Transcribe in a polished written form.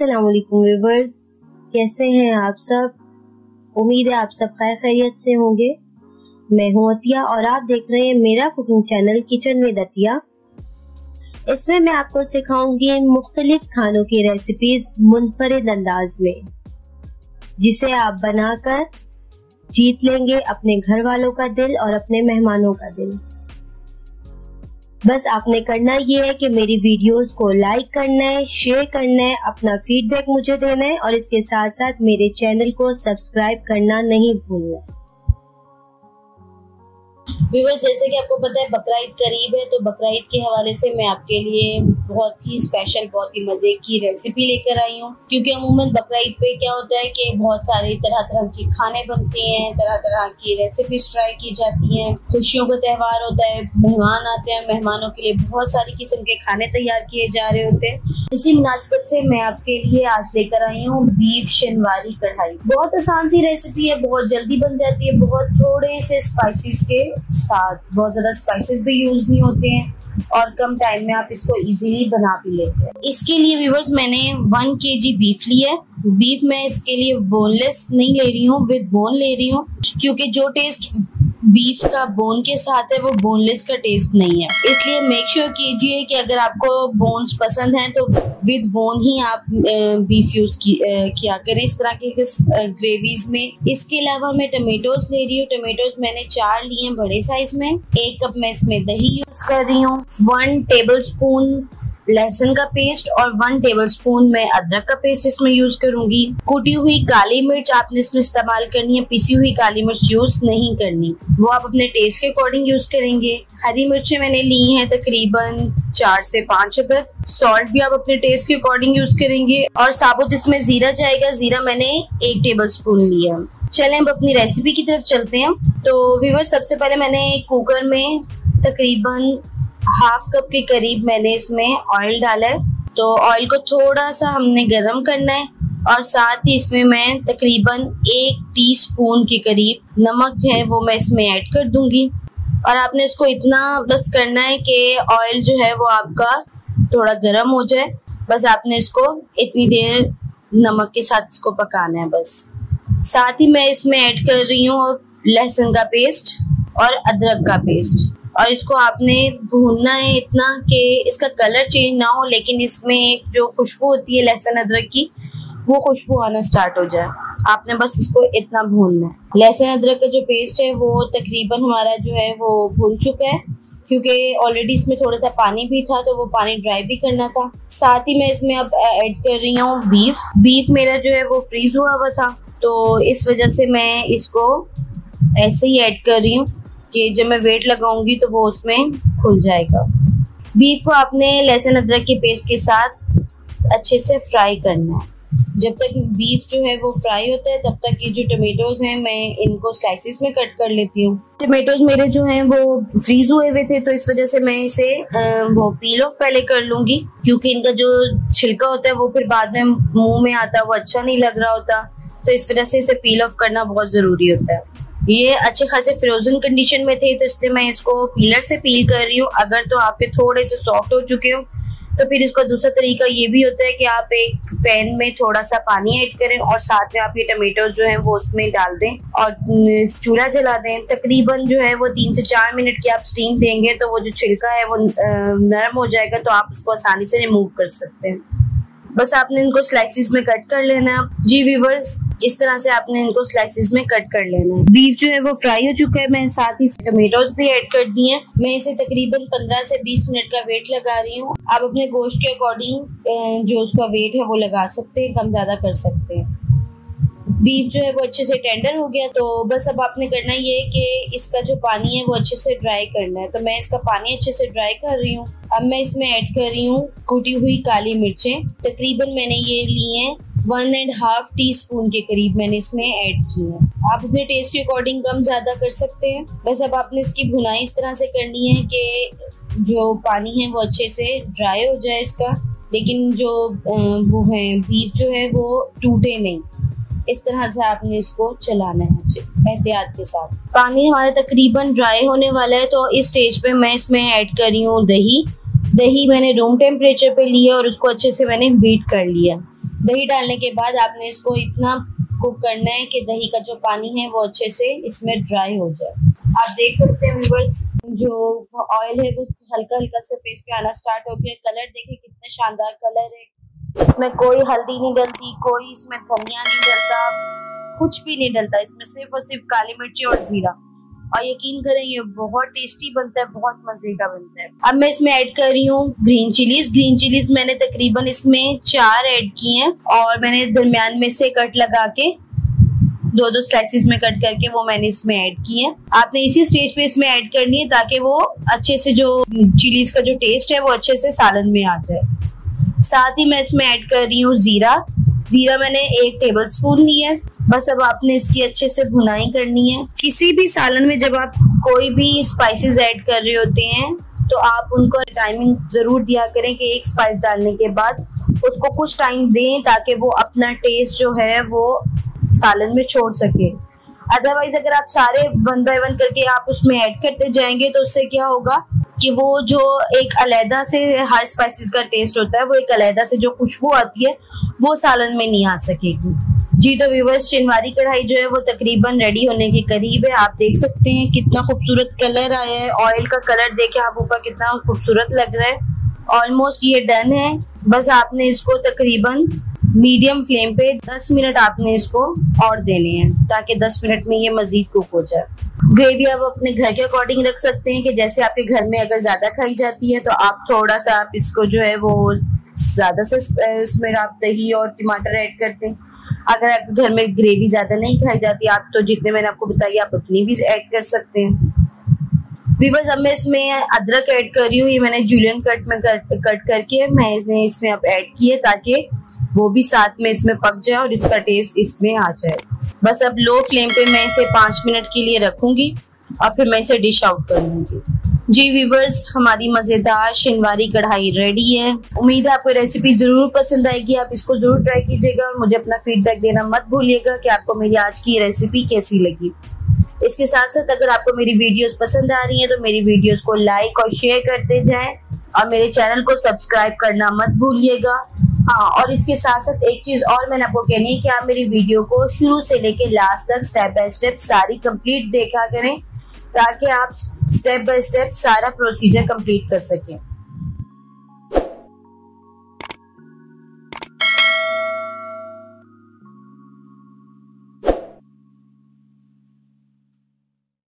अस्सलाम वालेकुम व्यूअर्स, कैसे हैं आप सब। उम्मीद है आप सब खैर खैरियत से होंगे। मैं हूं अतिया और आप देख रहे हैं मेरा cooking channel kitchen with Atiya. इसमें मैं आपको सिखाऊंगी मुख्तलिफ खानों की रेसिपीज मुनफरिद अंदाज में, जिसे आप बनाकर जीत लेंगे अपने घर वालों का दिल और अपने मेहमानों का दिल। बस आपने करना ये है कि मेरी वीडियोस को लाइक करना है, शेयर करना है, अपना फीडबैक मुझे देना है और इसके साथ साथ मेरे चैनल को सब्सक्राइब करना नहीं भूलना। व्यूअर्स, जैसे कि आपको पता है बकरा ईद करीब है, तो बकरा ईद के हवाले से मैं आपके लिए बहुत ही स्पेशल, बहुत ही मजे की रेसिपी लेकर आई हूँ। क्योंकि अमूमन बकरा ईद पे क्या होता है कि बहुत सारे तरह तरह के खाने बनते हैं, तरह तरह की रेसिपीज ट्राई की जाती हैं। खुशियों का त्यौहार होता है, मेहमान आते हैं, मेहमानों के लिए बहुत सारी किस्म के खाने तैयार किए जा रहे होते हैं। इसी मुनासिबत से मैं आपके लिए आज लेकर आई हूँ बीफ शिनवारी कढ़ाई। बहुत आसान सी रेसिपी है, बहुत जल्दी बन जाती है, बहुत थोड़े से स्पाइसेस के साथ। बहुत ज्यादा स्पाइसेस भी यूज नहीं होते हैं और कम टाइम में आप इसको इजीली बना भी लेते हैं। इसके लिए व्यूअर्स मैंने 1 kg बीफ लिया है। बीफ मैं इसके लिए बोनलेस नहीं ले रही हूँ, विद बोन ले रही हूँ, क्योंकि जो टेस्ट बीफ का बोन के साथ है वो बोनलेस का टेस्ट नहीं है। इसलिए मेक श्योर कीजिए कि अगर आपको बोन्स पसंद हैं तो विद बोन ही आप बीफ यूज किया करें इस तरह की ग्रेवीज में। इसके अलावा मैं टमेटोज ले रही हूँ। टमेटोज मैंने 4 लिए हैं बड़े साइज में। 1 कप मैं इसमें दही यूज कर रही हूँ। 1 टेबल स्पून लहसुन का पेस्ट और 1 टेबल स्पून मैं अदरक का पेस्ट इसमें यूज करूंगी। कुटी हुई काली मिर्च आपने इसमें इस्तेमाल करनी है, पिसी हुई काली मिर्च यूज नहीं करनी, वो आप अपने टेस्ट के अकॉर्डिंग यूज करेंगे। हरी मिर्चें मैंने ली हैं तकरीबन 4 से 5 अदद। सॉल्ट भी आप अपने टेस्ट के अकॉर्डिंग यूज करेंगे और साबुत इसमें जीरा जाएगा। जीरा मैंने 1 टेबल स्पून लिया। चले अब अपनी रेसिपी की तरफ चलते हैं। तो व्यूअर्स, सबसे पहले मैंने कुकर में तकरीबन 1/2 कप के करीब मैंने इसमें ऑयल डाला है। तो ऑयल को थोड़ा सा हमने गरम करना है और साथ ही इसमें मैं तकरीबन 1 टीस्पून के करीब नमक है वो मैं इसमें ऐड कर दूंगी। और आपने इसको इतना बस करना है कि ऑयल जो है वो आपका थोड़ा गरम हो जाए। बस आपने इसको इतनी देर नमक के साथ इसको पकाना है बस। साथ ही मैं इसमें ऐड कर रही हूँ लहसुन का पेस्ट और अदरक का पेस्ट और इसको आपने भूनना है इतना कि इसका कलर चेंज ना हो, लेकिन इसमें जो खुशबू होती है लहसुन अदरक की वो खुशबू आना स्टार्ट हो जाए। आपने बस इसको इतना भूनना है। लहसुन अदरक का जो पेस्ट है वो तकरीबन हमारा जो है वो भून चुका है, क्योंकि ऑलरेडी इसमें थोड़ा सा पानी भी था तो वो पानी ड्राई भी करना था। साथ ही मैं इसमें अब ऐड कर रही हूँ बीफ। मेरा जो है वो फ्रीज हुआ हुआ था, तो इस वजह से मैं इसको ऐसे ही ऐड कर रही हूँ कि जब मैं वेट लगाऊंगी तो वो उसमें खुल जाएगा। बीफ को आपने लहसुन अदरक के पेस्ट के साथ अच्छे से फ्राई करना है। जब तक बीफ जो है वो फ्राई होता है तब तक ये जो टमेटोज हैं मैं इनको स्लाइसेस में कट कर लेती हूँ। टमेटोज मेरे जो हैं वो फ्रीज हुए हुए थे, तो इस वजह से मैं इसे वो पील ऑफ पहले कर लूंगी, क्योंकि इनका जो छिलका होता है वो फिर बाद में मुँह में आता, वो अच्छा नहीं लग रहा होता, तो इस वजह से इसे पील ऑफ करना बहुत जरूरी होता है। ये अच्छे खासे फ्रोजन कंडीशन में थे तो इसलिए मैं इसको पीलर से पील कर रही हूँ। अगर तो आपके थोड़े से सॉफ्ट हो चुके हो तो फिर इसका दूसरा तरीका ये भी होता है कि आप एक पैन में थोड़ा सा पानी ऐड करें और साथ में आप ये टमेटोज जो हैं वो उसमें डाल दें और चूल्हा जला दें। तकरीबन जो है वो 3 से 4 मिनट की आप स्टीम देंगे तो वो जो छिलका है वो नरम हो जाएगा, तो आप उसको आसानी से रिमूव कर सकते हैं। बस आपने इनको स्लाइसेस में कट कर लेना है। जी व्यूअर्स, इस तरह से आपने इनको स्लाइसेस में कट कर लेना है। बीफ जो है वो फ्राई हो चुका है, मैं साथ ही टमेटोज भी ऐड कर दिए हैं। मैं इसे तकरीबन 15 से 20 मिनट का वेट लगा रही हूँ। आप अपने गोश्त के अकॉर्डिंग जो उसका वेट है वो लगा सकते हैं, कम ज्यादा कर सकते हैं। बीफ जो है वो अच्छे से टेंडर हो गया, तो बस अब आपने करना ये है कि इसका जो पानी है वो अच्छे से ड्राई करना है। तो मैं इसका पानी अच्छे से ड्राई कर रही हूँ। अब मैं इसमें ऐड कर रही हूँ कुटी हुई काली मिर्चें। तकरीबन मैंने ये ली हैं 1.5 टीस्पून के करीब मैंने इसमें ऐड की है। आप अपने टेस्ट के अकॉर्डिंग कम ज्यादा कर सकते हैं। बस अब आपने इसकी भुनाई इस तरह से करनी है कि जो पानी है वो अच्छे से ड्राई हो जाए इसका, लेकिन जो वो है बीफ जो है वो टूटे नहीं। इस तरह से आपने इसको चलाना है एहतियात के साथ। पानी हमारा तकरीबन ड्राई होने वाला है, तो इस स्टेज पे मैं इसमें ऐड कर रही हूँ दही। दही मैंने रूम टेम्परेचर पे लिया और उसको अच्छे से मैंने बीट कर लिया। दही डालने के बाद आपने इसको इतना कुक करना है कि दही का जो पानी है वो अच्छे से इसमें ड्राई हो जाए। आप देख सकते हैं व्यूअर्स, जो ऑयल है वो हल्का हल्का से फेस पे आना स्टार्ट हो गया। कलर देखिए कितना शानदार कलर है, इसमें कोई हल्दी नहीं डलती, कोई इसमें धनिया नहीं डलता, कुछ भी नहीं डलता, इसमें सिर्फ और सिर्फ काली मिर्ची और जीरा। और यकीन करें ये बहुत टेस्टी बनता है, बहुत मजे का बनता है। अब मैं इसमें ऐड कर रही हूँ ग्रीन चिलीज। ग्रीन चिलीज मैंने तकरीबन इसमें 4 ऐड की हैं और मैंने दरम्यान में से कट लगा के 2-2 स्लाइसेस में कट करके वो मैंने इसमें ऐड की है। आपने इसी स्टेज पे इसमें ऐड करनी है ताकि वो अच्छे से जो चिलीज का जो टेस्ट है वो अच्छे से सालन में आ जाए। साथ ही मैं इसमें ऐड कर रही हूँ जीरा। जीरा मैंने 1 टेबल स्पून लिया है। बस अब आपने इसकी अच्छे से भुनाई करनी है। किसी भी सालन में जब आप कोई भी स्पाइसेस ऐड कर रहे होते हैं तो आप उनको टाइमिंग जरूर दिया करें कि एक स्पाइस डालने के बाद उसको कुछ टाइम दें ताकि वो अपना टेस्ट जो है वो सालन में छोड़ सके। अदरवाइज अगर आप सारे 1 बाय 1 करके आप उसमें ऐड करते जाएंगे तो उससे क्या होगा कि वो जो एक अलहदा से हर स्पाइसेस का टेस्ट होता है, वो एक अलहदा से जो खुशबू आती है वो सालन में नहीं आ सकेगी। जी तो व्यूअर्स, शिनवारी कढ़ाई जो है वो तकरीबन रेडी होने के करीब है। आप देख सकते हैं कितना खूबसूरत कलर आया है। ऑयल का कलर देखें आप, ऊपर कितना खूबसूरत लग रहा है। ऑलमोस्ट ये डन है। बस आपने इसको तकरीबन मीडियम फ्लेम पे 10 मिनट आपने इसको और देने हैं ताकि 10 मिनट में ये मजीद कुक हो जाए। ग्रेवी आप अपने घर के अकॉर्डिंग रख सकते हैं कि जैसे आपके घर में अगर ज्यादा खाई जाती है तो आप थोड़ा सा आप इसको जो है वो ज्यादा से इसमें आप दही और टमाटर ऐड करते हैं। अगर आप घर में ग्रेवी ज्यादा नहीं खाई जाती आप तो जितने मैंने आपको बताई आप उतनी भी ऐड कर सकते हैं। व्यूअर्स, अब मैं इसमें अदरक ऐड कर रही हूँ। ये मैंने जूलियन कट में कट करके मैंने इसमें अब ऐड किए ताकि वो भी साथ में इसमें पक जाए और इसका टेस्ट इसमें आ जाए। बस अब लो फ्लेम पे मैं इसे 5 मिनट के लिए रखूंगी और फिर मैं इसे डिश आउट कर लूंगी। जी व्यूअर्स, हमारी मजेदार शिनवारी कढ़ाई रेडी है। उम्मीद है आपको रेसिपी जरूर पसंद आएगी। आप इसको जरूर ट्राई कीजिएगा और मुझे अपना फीडबैक देना मत भूलिएगा कि आपको मेरी आज की रेसिपी कैसी लगी। इसके साथ साथ अगर आपको मेरी वीडियोस पसंद आ रही है तो मेरी वीडियोस को लाइक और शेयर करते जाएं और मेरे चैनल को सब्सक्राइब करना मत भूलिएगा। हाँ, और इसके साथ साथ एक चीज और मैंने आपको कहनी है कि आप मेरी वीडियो को शुरू से लेके लास्ट तक स्टेप बाय स्टेप सारी कंप्लीट देखा करें ताकि आप स्टेप बाय स्टेप सारा प्रोसीजर कंप्लीट कर सकें।